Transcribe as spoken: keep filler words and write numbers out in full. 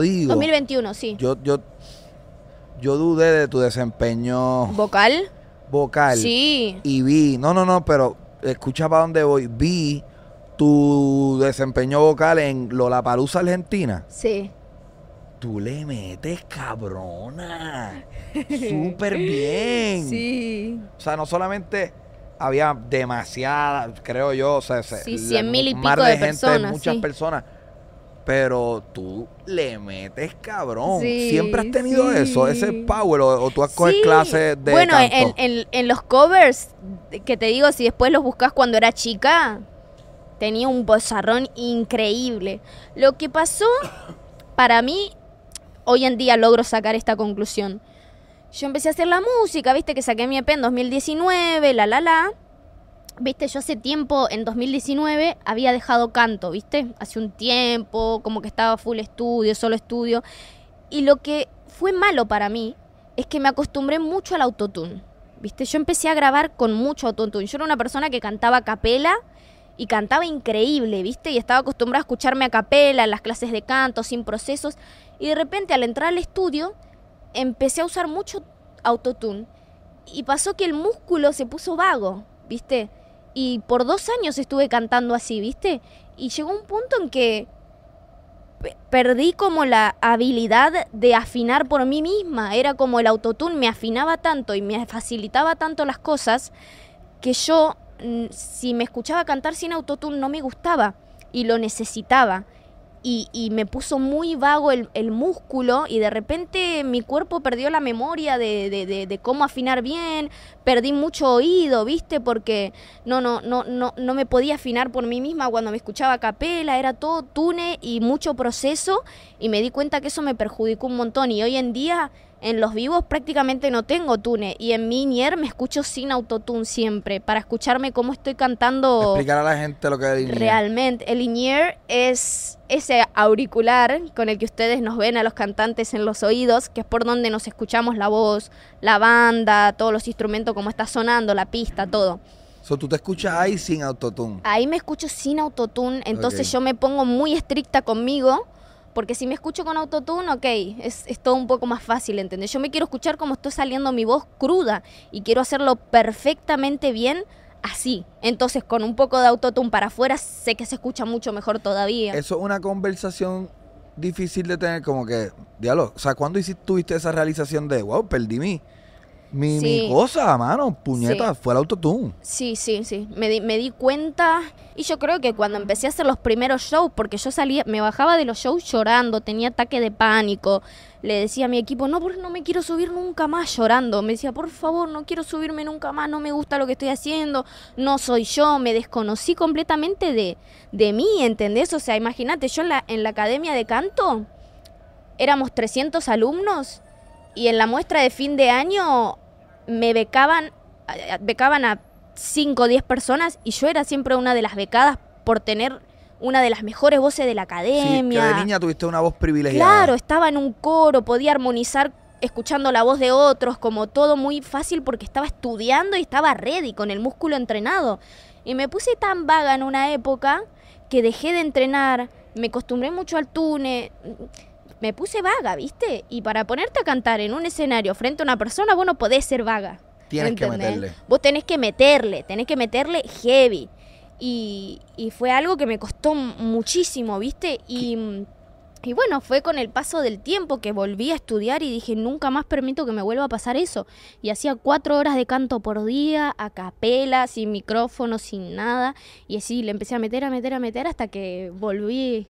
Digo, dos mil veintiuno, sí. Yo, yo, yo dudé de tu desempeño... ¿Vocal? Vocal. Sí. Y vi... No, no, no, pero escucha para dónde voy. Vi tu desempeño vocal en Lollapalooza Argentina. Sí. Tú le metes, cabrona. Súper bien. Sí. O sea, no solamente... Había demasiada, creo yo, o sea... Sí, cien mil y pico de, de personas. Gente, muchas sí. personas. Pero tú le metes cabrón. Sí, ¿siempre has tenido sí. eso, ese power? ¿O, o tú has cogido sí. clases de Bueno, canto? En, en, en los covers, que te digo, si después los buscas cuando era chica, tenía un vozarrón increíble. Lo que pasó, para mí, hoy en día logro sacar esta conclusión. Yo empecé a hacer la música, viste, que saqué mi E P en dos mil diecinueve, la la la. Viste, yo hace tiempo, en dos mil diecinueve, había dejado canto, viste. Hace un tiempo, como que estaba full estudio, solo estudio. Y lo que fue malo para mí es que me acostumbré mucho al autotune, viste. Yo empecé a grabar con mucho autotune. Yo era una persona que cantaba a capela y cantaba increíble, viste. Y estaba acostumbrada a escucharme a capela, en las clases de canto, sin procesos. Y de repente, al entrar al estudio... empecé a usar mucho autotune y pasó que el músculo se puso vago, ¿viste? Y por dos años estuve cantando así, ¿viste? Y llegó un punto en que pe perdí como la habilidad de afinar por mí misma. Era como el autotune me afinaba tanto y me facilitaba tanto las cosas que yo, si me escuchaba cantar sin autotune, no me gustaba y lo necesitaba. Y, y me puso muy vago el, el músculo y de repente mi cuerpo perdió la memoria de, de, de, de cómo afinar bien, perdí mucho oído, ¿viste? Porque no, no, no, no, no me podía afinar por mí misma cuando me escuchaba a capela, era todo tune y mucho proceso y me di cuenta que eso me perjudicó un montón y hoy en día en los vivos prácticamente no tengo tune y en mi Nier me escucho sin autotune siempre para escucharme cómo estoy cantando. Explicar a la gente lo que es el in-ear. Realmente, el in-ear es ese auricular con el que ustedes nos ven a los cantantes en los oídos, que es por donde nos escuchamos la voz, la banda, todos los instrumentos, cómo está sonando, la pista, todo. So, ¿tú te escuchas ahí sin autotune? Ahí me escucho sin autotune, entonces okay. yo me pongo muy estricta conmigo. Porque si me escucho con autotune, ok, es, es todo un poco más fácil, ¿entendés? Yo me quiero escuchar como está saliendo mi voz cruda y quiero hacerlo perfectamente bien así. Entonces, con un poco de autotune para afuera, sé que se escucha mucho mejor todavía. Eso es una conversación difícil de tener, como que, diálogo. O sea, ¿cuándo hiciste, tuviste esa realización de, wow, perdí mi, mi, sí. mi cosa, mano, puñeta, sí. fue el autotune? Sí, sí, sí, me di, me di cuenta... Y yo creo que cuando empecé a hacer los primeros shows, porque yo salía, me bajaba de los shows llorando, tenía ataque de pánico, le decía a mi equipo, no, porque no me quiero subir nunca más llorando. Me decía, por favor, no quiero subirme nunca más, no me gusta lo que estoy haciendo, no soy yo, me desconocí completamente de, de mí, ¿entendés? O sea, imagínate, yo en la, en la academia de canto éramos trescientos alumnos y en la muestra de fin de año me becaban, becaban a... cinco o diez personas y yo era siempre una de las becadas por tener una de las mejores voces de la academia. Sí, que de niña tuviste una voz privilegiada. Claro, estaba en un coro, podía armonizar escuchando la voz de otros, como todo muy fácil porque estaba estudiando y estaba ready, con el músculo entrenado. Y me puse tan vaga en una época que dejé de entrenar, me acostumbré mucho al tune, me puse vaga, ¿viste? Y para ponerte a cantar en un escenario frente a una persona, vos no podés ser vaga. Tienes ¿entendés? Que meterle. Vos tenés que meterle, tenés que meterle heavy. Y, y fue algo que me costó muchísimo, ¿viste? Y, y bueno, fue con el paso del tiempo que volví a estudiar y dije, nunca más permito que me vuelva a pasar eso. Y hacía cuatro horas de canto por día, a capela, sin micrófono, sin nada. Y así le empecé a meter, a meter, a meter hasta que volví.